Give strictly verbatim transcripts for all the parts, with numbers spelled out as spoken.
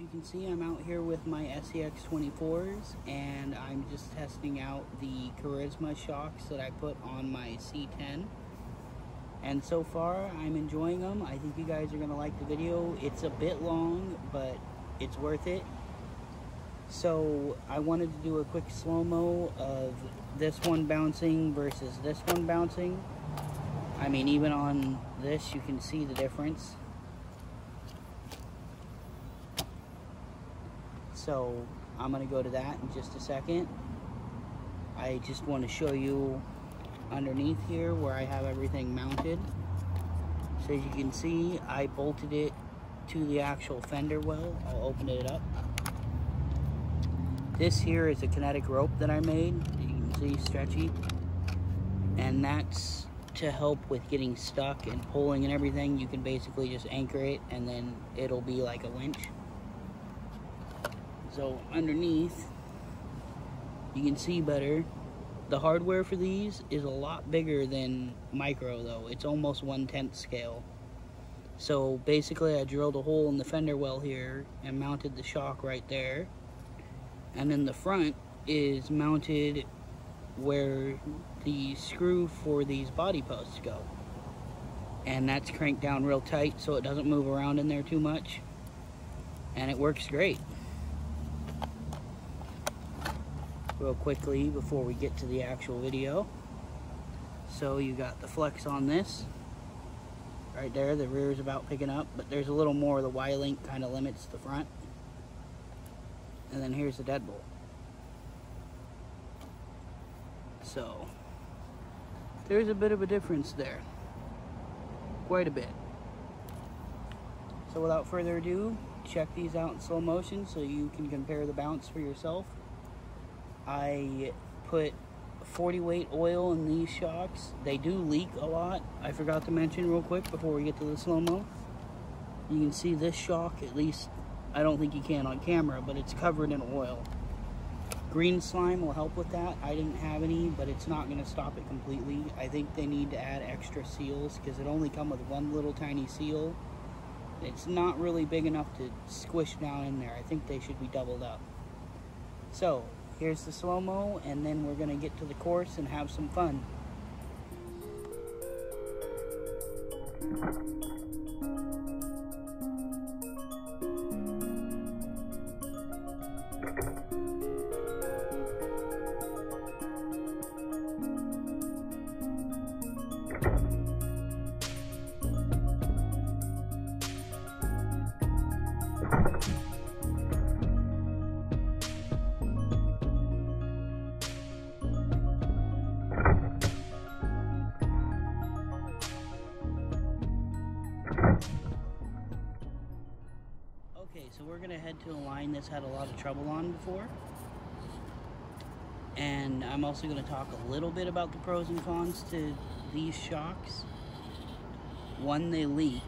you can see, I'm out here with my S C X twenty-fours, and I'm just testing out the Carisma shocks that I put on my C ten. And so far, I'm enjoying them. I think you guys are going to like the video. It's a bit long, but it's worth it. So I wanted to do a quick slow-mo of this one bouncing versus this one bouncing. I mean, even on this, you can see the difference. So I'm going to go to that in just a second. I just want to show you underneath here where I have everything mounted. So as you can see, I bolted it to the actual fender well. I'll open it up. This here is a kinetic rope that I made. You can see, stretchy. And that's to help with getting stuck and pulling and everything. You can basically just anchor it and then it'll be like a winch. So underneath, you can see better. The hardware for these is a lot bigger than micro though. It's almost one-tenth scale. So basically I drilled a hole in the fender well here and mounted the shock right there. And then the front is mounted where the screw for these body posts go. And that's cranked down real tight so it doesn't move around in there too much. And it works great. Real quickly before we get to the actual video. So you got the flex on this right there. The rear is about picking up, but there's a little more. The Y-link kind of limits the front. And then here's the deadbolt. So there's a bit of a difference there, quite a bit. So without further ado, check these out in slow motion so you can compare the bounce for yourself. I put forty weight oil in these shocks. They do leak a lot. I forgot to mention real quick before we get to the slow-mo. You can see this shock, at least I don't think you can on camera, but it's covered in oil. Green slime will help with that. I didn't have any, but it's not going to stop it completely. I think they need to add extra seals because it only comes with one little tiny seal. It's not really big enough to squish down in there. I think they should be doubled up. So here's the slow-mo, and then we're going to get to the course and have some fun. So we're gonna head to a line that's had a lot of trouble on before, and I'm also gonna talk a little bit about the pros and cons to these shocks. One, they leak,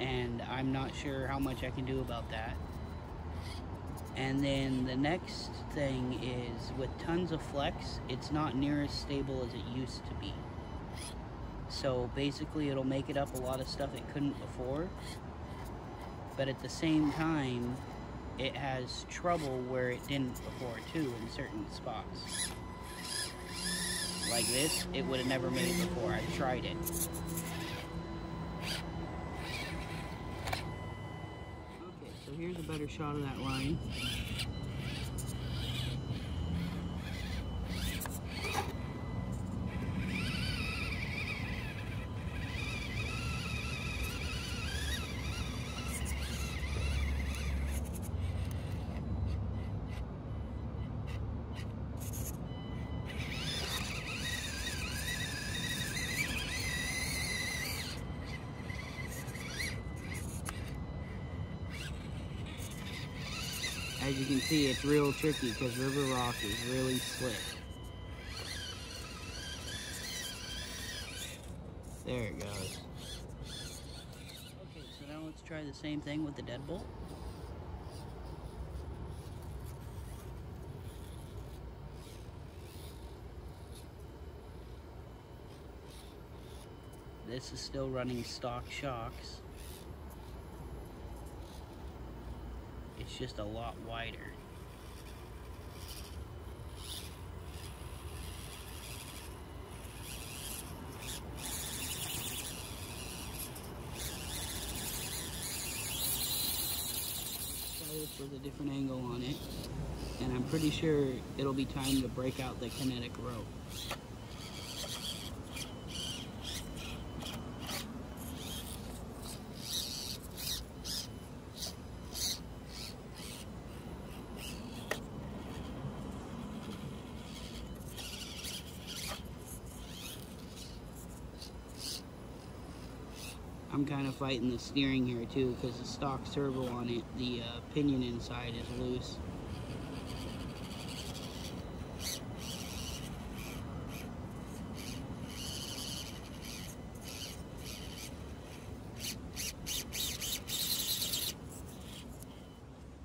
and I'm not sure how much I can do about that. And then the next thing is, with tons of flex, it's not near as stable as it used to be. So basically it'll make it up a lot of stuff it couldn't before. But at the same time, it has trouble where it didn't before too in certain spots. Like this, it would have never made it before. I tried it. Okay, so here's a better shot of that line. As you can see, it's real tricky because river rock is really slick. There it goes. Okay, so now let's try the same thing with the deadbolt. This is still running stock shocks. It's just a lot wider. For the different angle on it, and I'm pretty sure it'll be time to break out the kinetic rope. I'm kind of fighting the steering here too, because the stock servo on it, the uh, pinion inside is loose.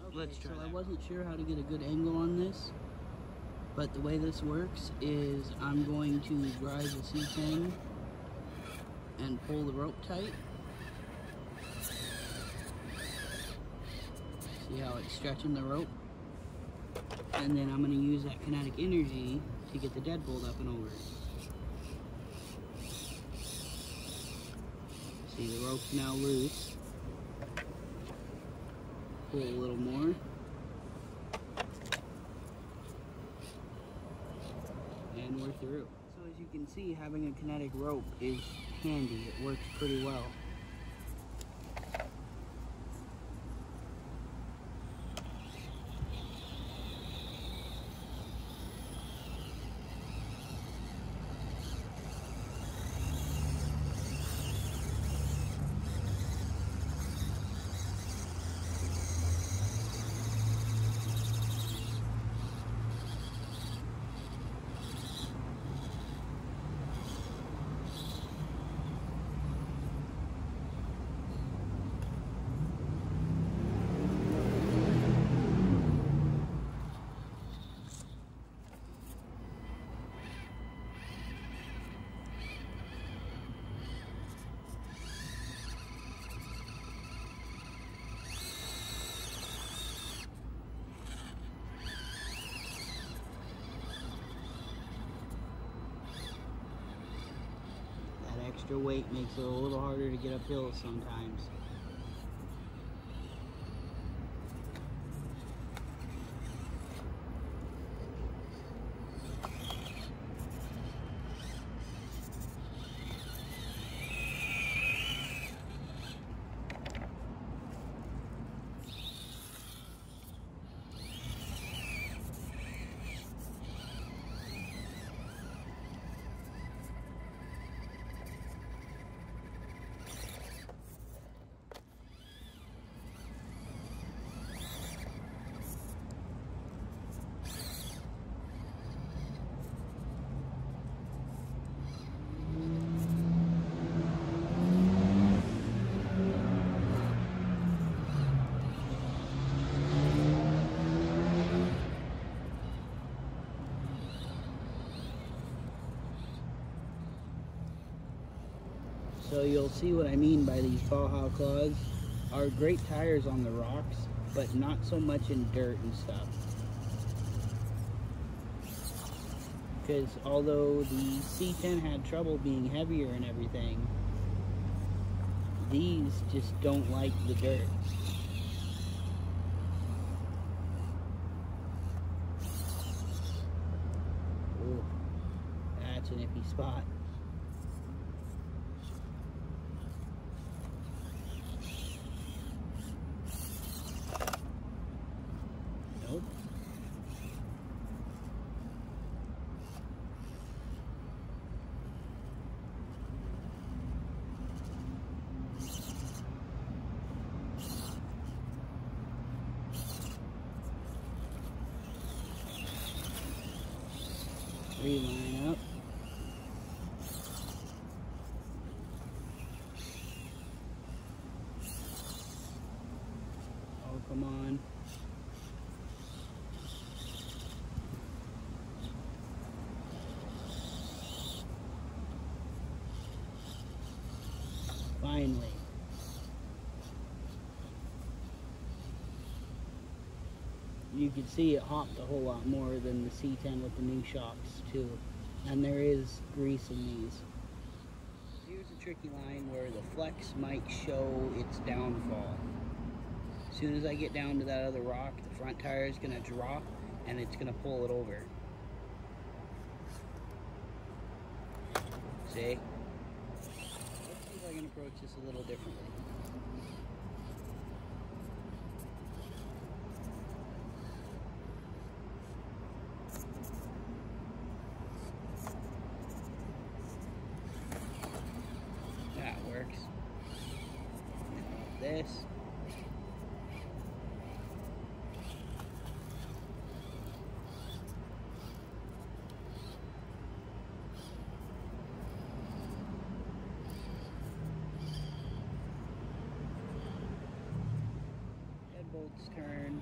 Okay, Let's try so that. I wasn't sure how to get a good angle on this, but the way this works is I'm going to drive the C ten and pull the rope tight. See how it's stretching the rope? And then I'm going to use that kinetic energy to get the deadbolt up and over. See, the rope's now loose. Pull a little more. And we're through. So as you can see, having a kinetic rope is handy. It works pretty well. Extra weight makes it a little harder to get up hills sometimes. So you'll see what I mean by these Baja Claws are great tires on the rocks, but not so much in dirt and stuff. Because although the C ten had trouble being heavier and everything, these just don't like the dirt. Ooh, that's an iffy spot. Reline up. Oh, come on. Finally. you could see it hopped a whole lot more than the C ten with the new shocks too. And there is grease in these. Here's a tricky line where the flex might show its downfall. As soon as I get down to that other rock, the front tire is going to drop and it's going to pull it over. See? Let's see if I can approach this a little differently. That works. Now this. Deadbolt's turn.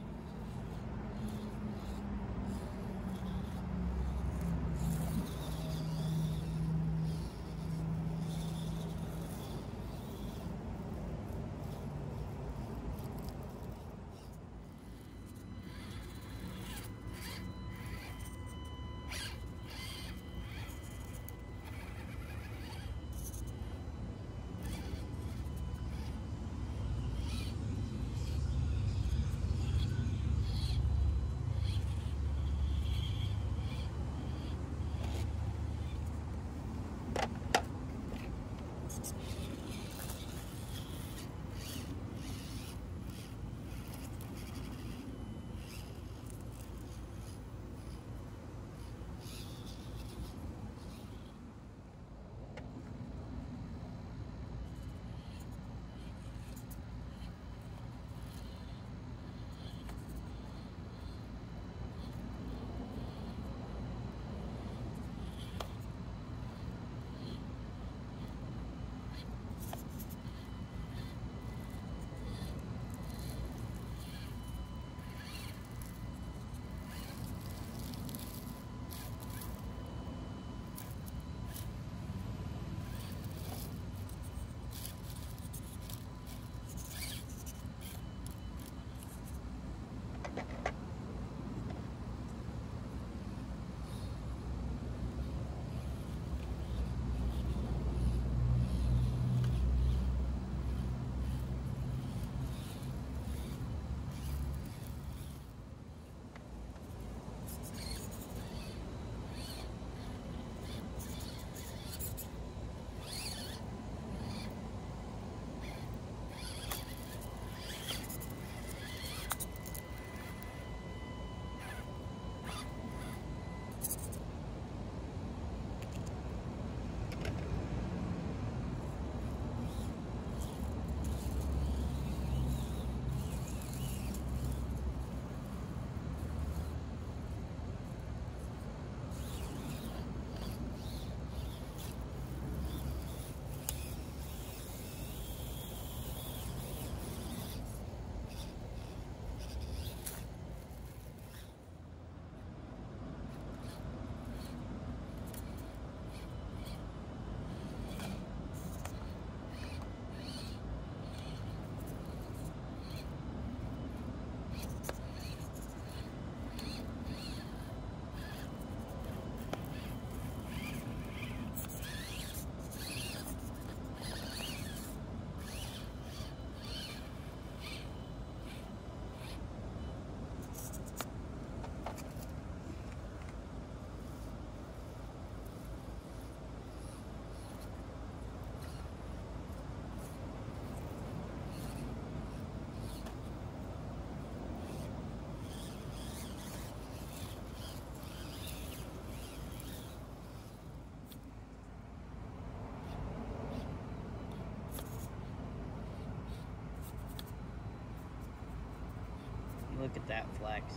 Look at that flex.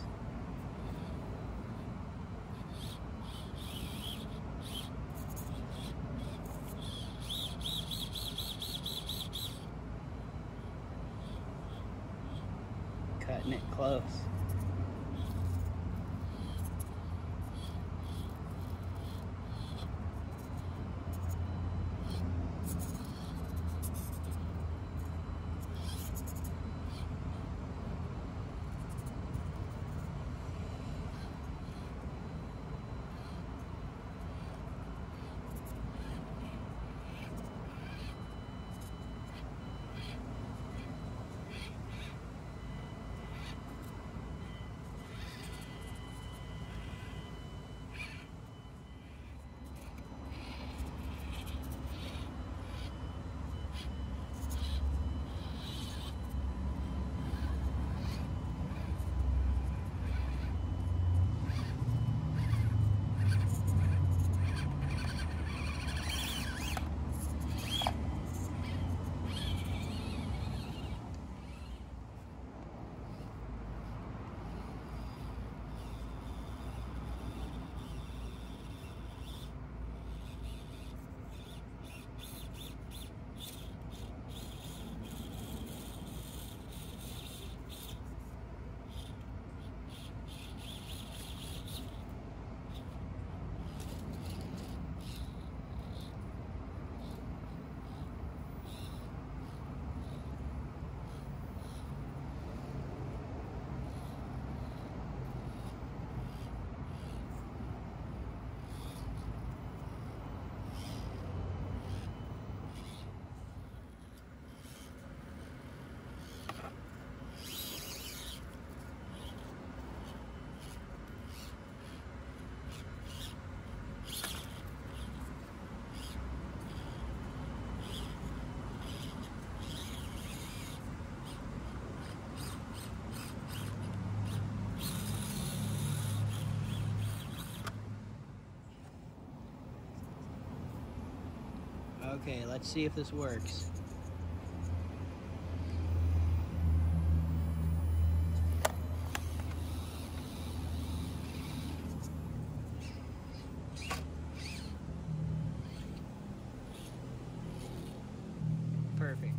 Cutting it close. Okay, let's see if this works. Perfect.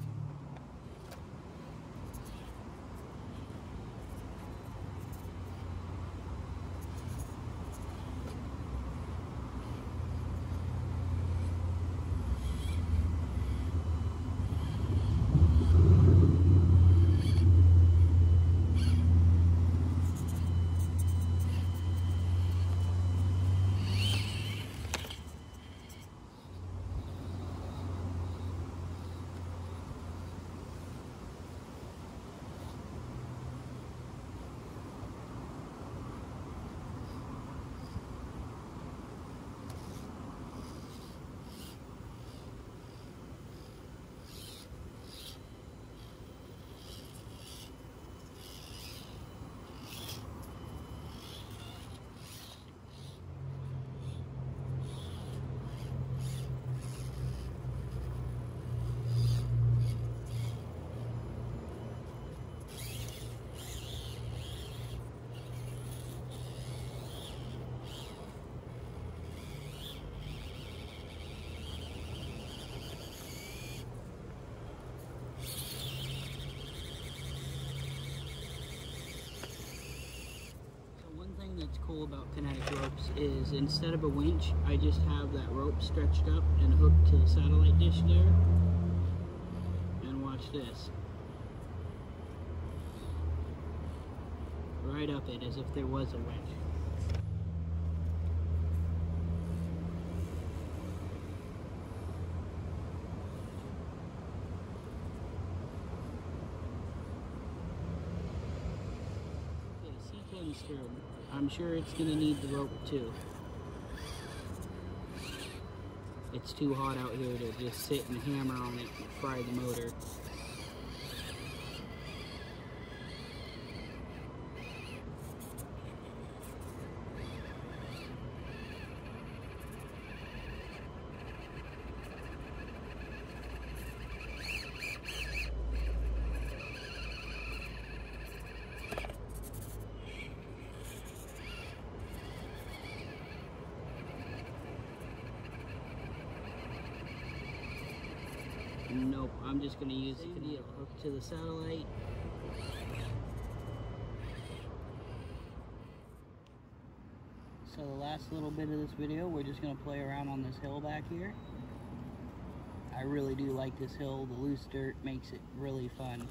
That's cool about kinetic ropes is instead of a winch, I just have that rope stretched up and hooked to the satellite dish there. And watch this. Right up it, as if there was a winch. C ten stirred. I'm sure it's gonna need the rope too. It's too hot out here to just sit and hammer on it and fry the motor. Nope, I'm just going to use the deal. Hook to the satellite. So the last little bit of this video, we're just going to play around on this hill back here. I really do like this hill. The loose dirt makes it really fun.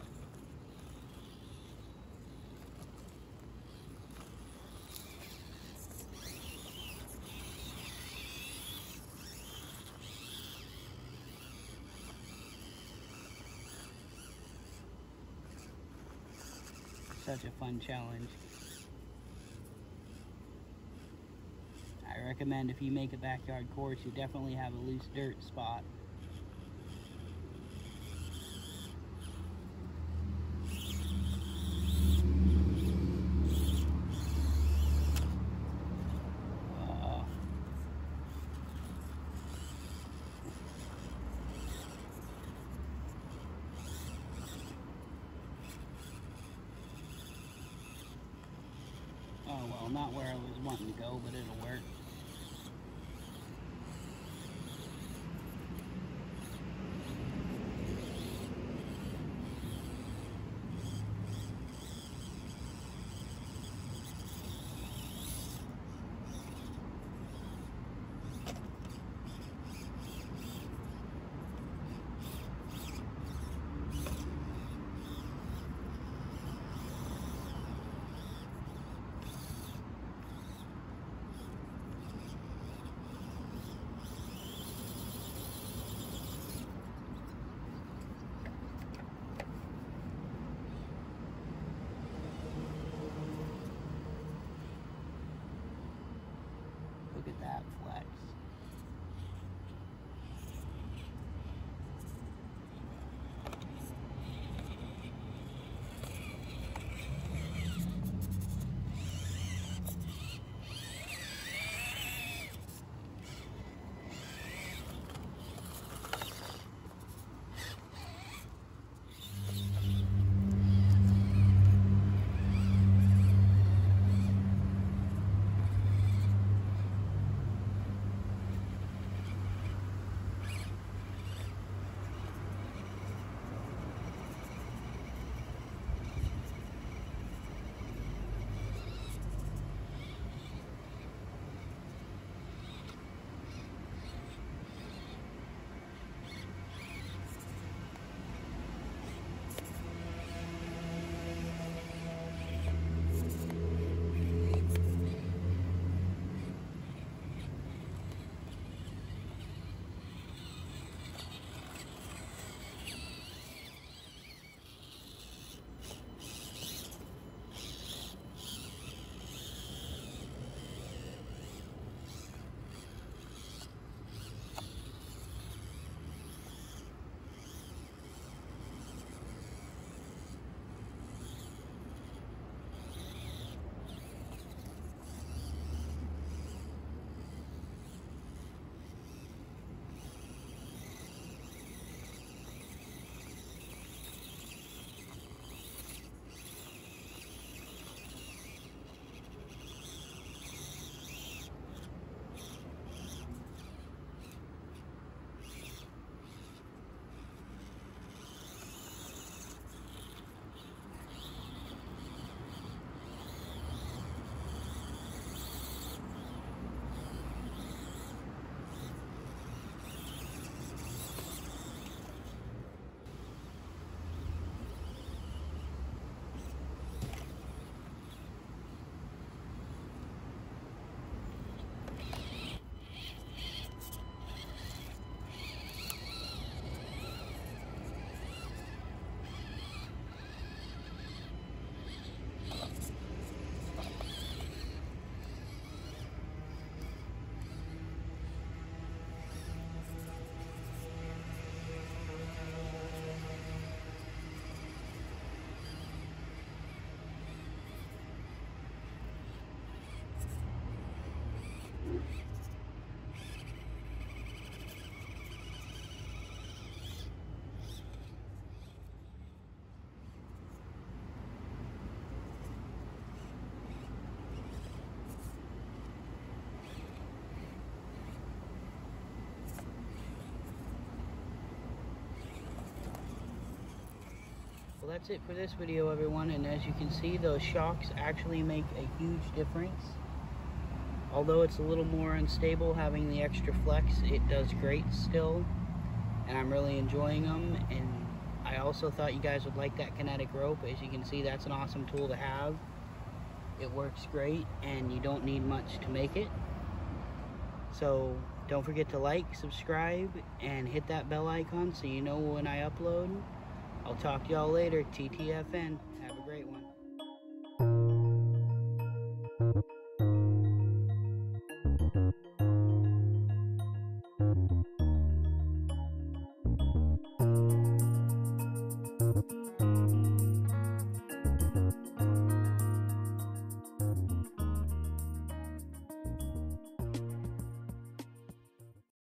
Such a fun challenge. I recommend if you make a backyard course, you definitely have a loose dirt spot. Oh well, not where I was wanting to go, but it'll work. that's it for this video, everyone. And as you can see, those shocks actually make a huge difference. Although it's a little more unstable, having the extra flex, it does great still, and I'm really enjoying them. And I also thought you guys would like that kinetic rope. As you can see, that's an awesome tool to have. It works great, and you don't need much to make it. So don't forget to like, subscribe, and hit that bell icon so you know when I upload. I'll talk to y'all later. T T F N. Have a great one.